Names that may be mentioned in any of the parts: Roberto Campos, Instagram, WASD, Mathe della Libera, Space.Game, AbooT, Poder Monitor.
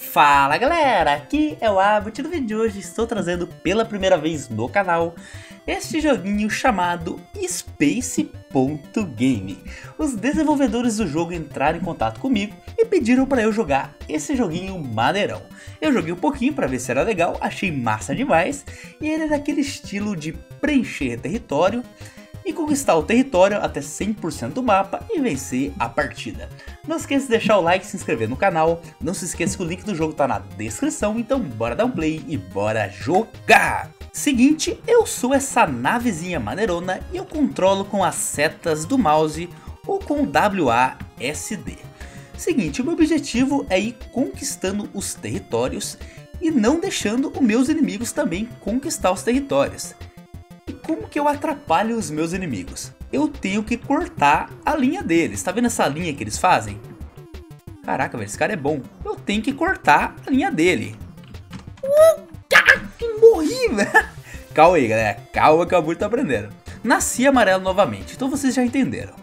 Fala galera, aqui é o Abut e no vídeo de hoje estou trazendo pela primeira vez no canal este joguinho chamado Space.Game. Os desenvolvedores do jogo entraram em contato comigo e pediram para eu jogar esse joguinho maneirão. Eu joguei um pouquinho para ver se era legal, achei massa demais e ele é daquele estilo de preencher território e conquistar o território até 100% do mapa e vencer a partida. Não esqueça de deixar o like e se inscrever no canal. Não se esqueça que o link do jogo tá na descrição, então bora dar um play e bora jogar! Seguinte, eu sou essa navezinha maneirona e eu controlo com as setas do mouse ou com o WASD. Seguinte, o meu objetivo é ir conquistando os territórios e não deixando os meus inimigos também conquistar os territórios. Como que eu atrapalho os meus inimigos? Eu tenho que cortar a linha deles. Tá vendo essa linha que eles fazem? Caraca, velho, esse cara é bom. Eu tenho que cortar a linha dele. Caraca, morri, velho. Calma aí, galera. Calma que eu muito tô aprendendo. Nasci amarelo novamente, então vocês já entenderam.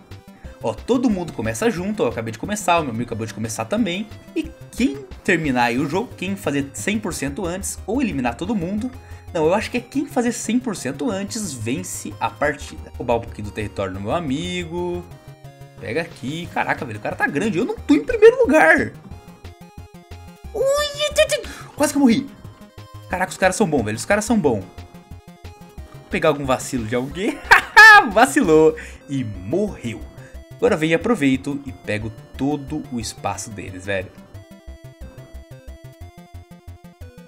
Ó, todo mundo começa junto. Ó, eu acabei de começar, o meu amigo acabou de começar também. E quem terminar aí o jogo, quem fazer 100% antes ou eliminar todo mundo... Não, eu acho que é quem fazer 100% antes vence a partida. Vou roubar um pouquinho do território do meu amigo. Pega aqui. Caraca, velho, o cara tá grande. Eu não tô em primeiro lugar. Quase que eu morri. Caraca, os caras são bons, velho. Os caras são bons. Vou pegar algum vacilo de alguém. Vacilou e morreu. Agora vem e aproveito e pego todo o espaço deles, velho.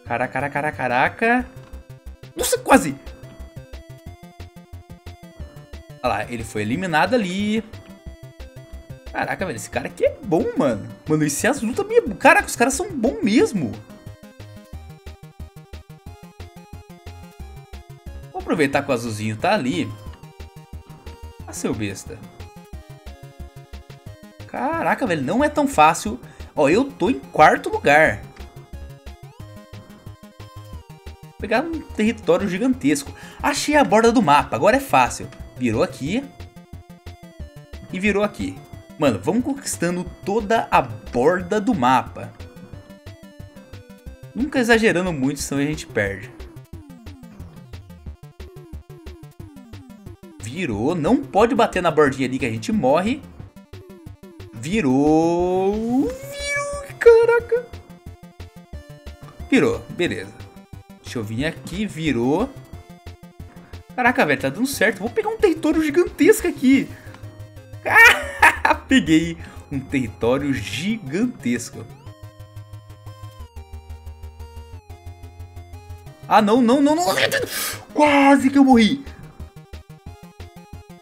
Caraca, caraca, caraca. Nossa, quase! Olha lá, ele foi eliminado ali. Caraca, velho, esse cara aqui é bom, mano. Mano, esse azul também é bom. Caraca, os caras são bons mesmo. Vou aproveitar que o azulzinho tá ali. Ah, seu besta. Caraca, velho, não é tão fácil. Ó, eu tô em quarto lugar. Pegar um território gigantesco. Achei a borda do mapa, agora é fácil. Virou aqui. E virou aqui. Mano, vamos conquistando toda a borda do mapa. Nunca exagerando muito, senão a gente perde. Virou, não pode bater na bordinha ali que a gente morre. Virou. Caraca. Virou, beleza. Deixa eu vir aqui, virou. Caraca, velho, tá dando certo. Vou pegar um território gigantesco aqui. Peguei um território gigantesco. Ah, não, não, não, não. Quase que eu morri.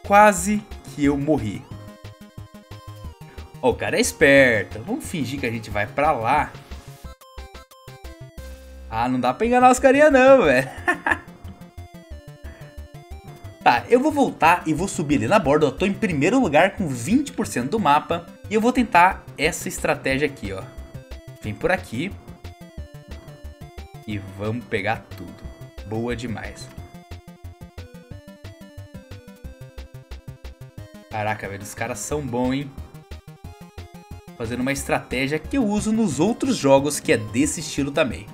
Quase que eu morri. Ó, o cara é esperto. Vamos fingir que a gente vai pra lá. Ah, não dá pra enganar os carinha não, velho. Tá, eu vou voltar e vou subir ali na borda. Eu tô em primeiro lugar com 20% do mapa. E eu vou tentar essa estratégia aqui, ó. Vem por aqui. E vamos pegar tudo. Boa demais. Caraca, velho, os caras são bons, hein. Fazendo uma estratégia que eu uso nos outros jogos, que é desse estilo também.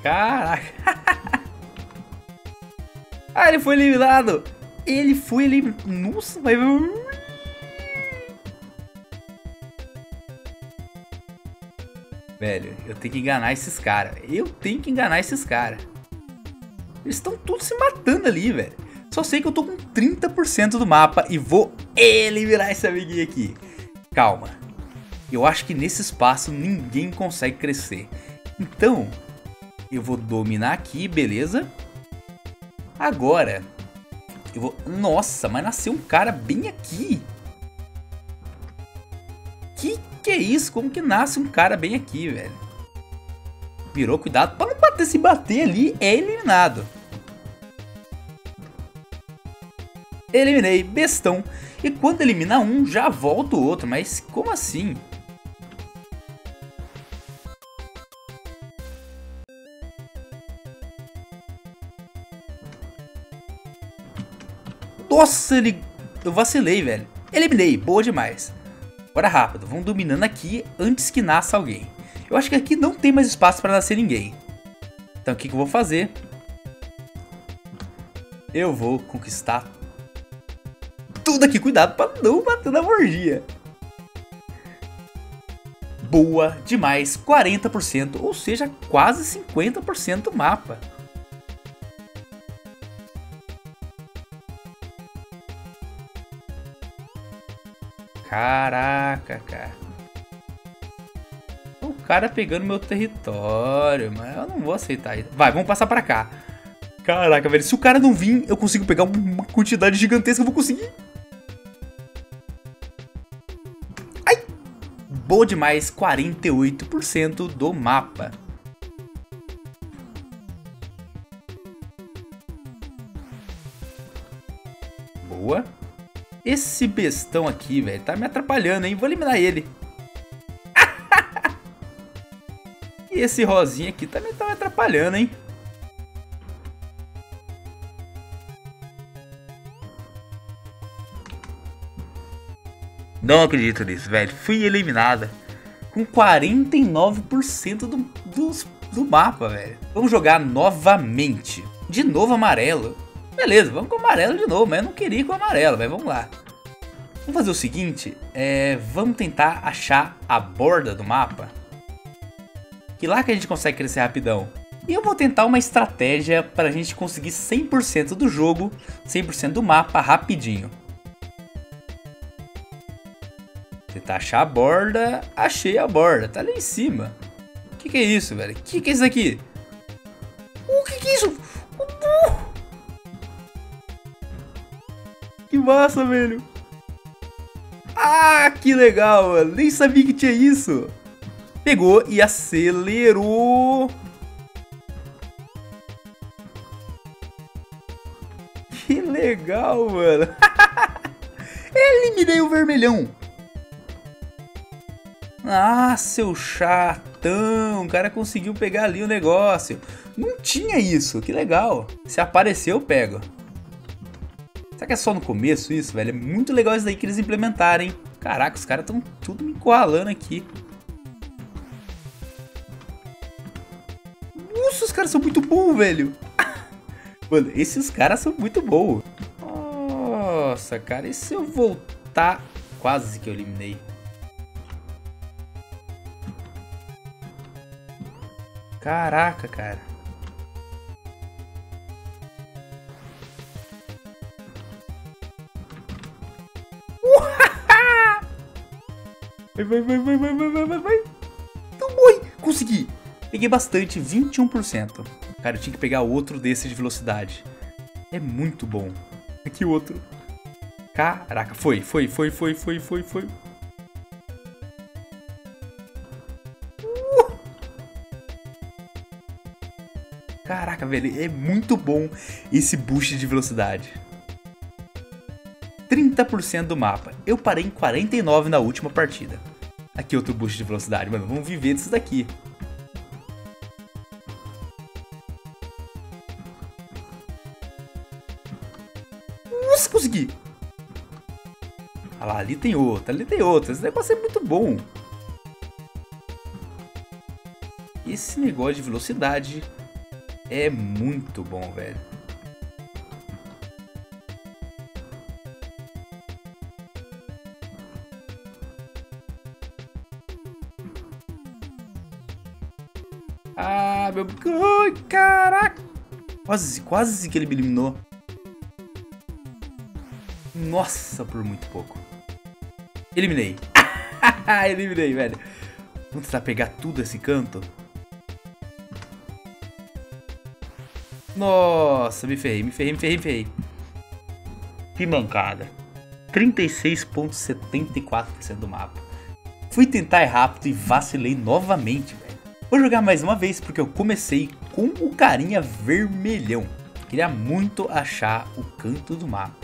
Caraca. Ah, ele foi eliminado. Ele foi eliminado. Nossa, mas... Velho, eu tenho que enganar esses caras. Eles estão todos se matando ali, velho. Só sei que eu tô com 30% do mapa e vou eliminar esse amiguinho aqui. Calma. Eu acho que nesse espaço ninguém consegue crescer. Então... eu vou dominar aqui, beleza? Agora, eu vou... Nossa, mas nasceu um cara bem aqui. Que é isso? Como que nasce um cara bem aqui, velho? Virou, cuidado pra não bater. Se bater ali, é eliminado. Eliminei, bestão. E quando eliminar um, já volta o outro. Mas como assim? Nossa, ele... eu vacilei, velho. Eliminei, boa demais. Bora rápido, vamos dominando aqui antes que nasça alguém. Eu acho que aqui não tem mais espaço pra nascer ninguém. Então o que que eu vou fazer? Eu vou conquistar tudo aqui. Cuidado pra não bater na morgia. Boa demais, 40%, ou seja, quase 50% do mapa. Caraca, cara. O cara pegando meu território, mas eu não vou aceitar isso. Vai, vamos passar pra cá. Caraca, velho, se o cara não vir, eu consigo pegar uma quantidade gigantesca, eu vou conseguir. Ai! Boa demais, 48% do mapa. Boa. Esse bestão aqui, velho, tá me atrapalhando, hein? Vou eliminar ele. E esse rosinha aqui também tá me atrapalhando, hein? Não acredito nisso, velho. Fui eliminada com 49% do mapa, velho. Vamos jogar novamente. De novo amarelo. Beleza, vamos com o amarelo de novo, mas eu não queria ir com o amarelo, velho. Vamos lá. Vamos fazer o seguinte, vamos tentar achar a borda do mapa. Que lá que a gente consegue crescer rapidão. E eu vou tentar uma estratégia para a gente conseguir 100% do jogo, 100% do mapa rapidinho. Tentar achar a borda, achei a borda, tá ali em cima. O que que é isso, velho? O que que é isso aqui? O que que é isso? Que massa, velho. Ah, que legal, mano. Nem sabia que tinha isso. Pegou e acelerou. Que legal, mano. Eliminei o vermelhão. Ah, seu chatão. O cara conseguiu pegar ali o negócio. Não tinha isso, que legal. Se aparecer, eu pego. Será que é só no começo isso, velho? É muito legal isso daí que eles implementarem. Caraca, os caras estão tudo me encurralando aqui. Nossa, os caras são muito bons, velho. Mano, esses caras são muito bons. Nossa, cara, e se eu voltar... Quase que eu eliminei. Caraca, cara. Vai, vai, vai, vai, vai, vai, vai. Não morri. Consegui. Peguei bastante, 21%. Cara, eu tinha que pegar outro desse de velocidade. É muito bom. Aqui outro. Caraca, foi, foi, foi, foi, foi, foi, foi. Caraca, velho, é muito bom esse boost de velocidade. 30% do mapa. Eu parei em 49% na última partida. Aqui outro boost de velocidade, mano. Vamos viver disso daqui. Nossa, consegui! Olha lá, ali tem outro, ali tem outro. Esse negócio é muito bom. Esse negócio de velocidade é muito bom, velho. Ah, meu... Ai, caraca! Quase que ele me eliminou. Nossa, por muito pouco. Eliminei. Eliminei, velho. Vamos tentar pegar tudo esse canto. Nossa, me ferrei, me ferrei, me ferrei, me ferrei. Que mancada. 36,74% do mapa. Fui tentar ir rápido e vacilei novamente, velho. Vou jogar mais uma vez porque eu comecei com o carinha vermelhão. Queria muito achar o canto do mapa.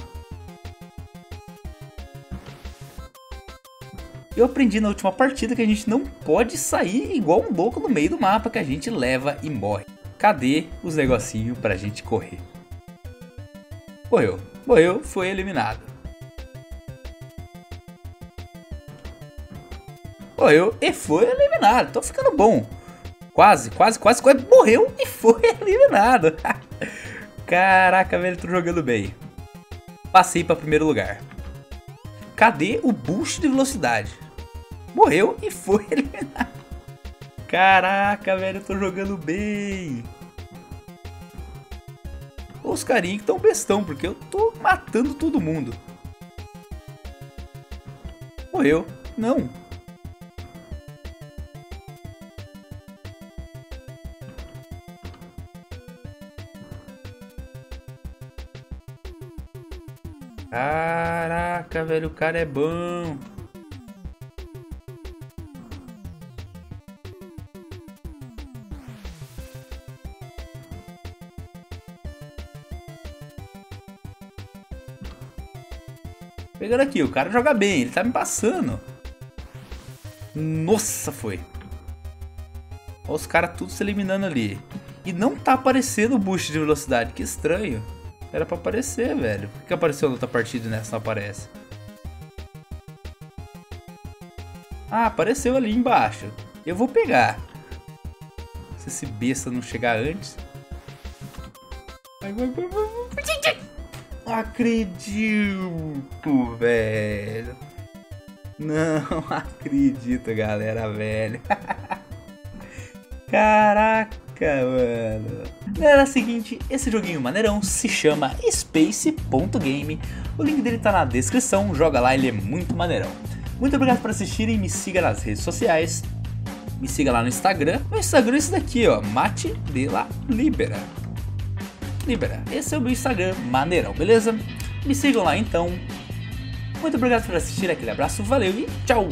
Eu aprendi na última partida que a gente não pode sair igual um louco no meio do mapa, que a gente leva e morre. Cadê os negocinhos pra gente correr? Correu. morreu, foi eliminado. Morreu e foi eliminado. Tô ficando bom. Quase. Morreu e foi eliminado. Caraca, velho, tô jogando bem. Passei pra primeiro lugar. Cadê o boost de velocidade? Morreu e foi eliminado. Caraca, velho, eu tô jogando bem. Os carinhos que tão bestão, porque eu tô matando todo mundo. Morreu. Não. Caraca, velho, o cara é bom. Pegando aqui, o cara joga bem, ele tá me passando. Nossa, foi. Olha os caras tudo se eliminando ali. E não tá aparecendo o boost de velocidade, que estranho. Era pra aparecer, velho. Por que apareceu na outra partida e nessa não aparece? Ah, apareceu ali embaixo. Eu vou pegar. Se esse besta não chegar antes. Vai. Não acredito, velho. Não acredito, galera, velho. Caraca, mano. Galera, é o seguinte, esse joguinho maneirão se chama Space.Game. O link dele tá na descrição, joga lá, ele é muito maneirão. Muito obrigado por assistirem, me siga nas redes sociais. Me siga lá no Instagram. Meu Instagram é esse daqui, ó, Mathe della Libera. Esse é o meu Instagram, maneirão, beleza? Me sigam lá então. Muito obrigado por assistir, aquele abraço, valeu e tchau!